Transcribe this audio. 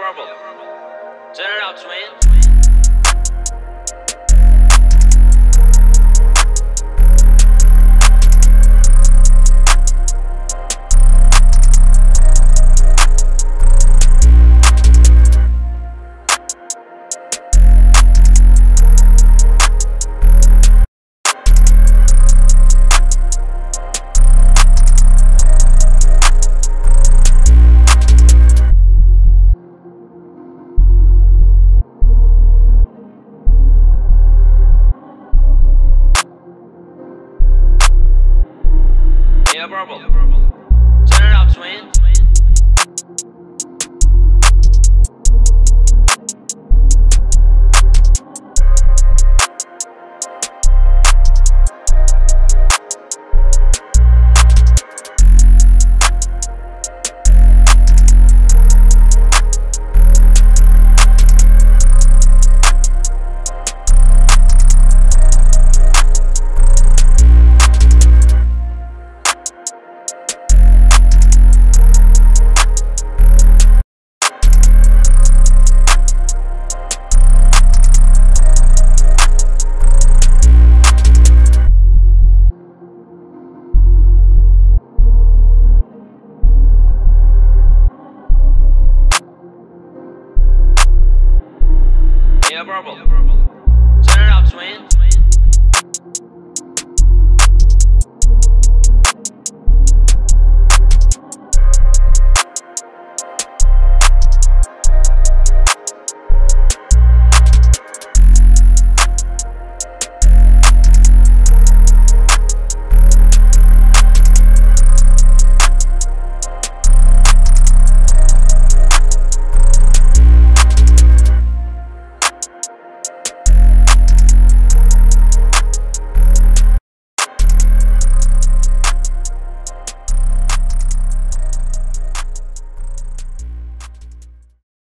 purple. Turn it up, twin. Yeah, purple.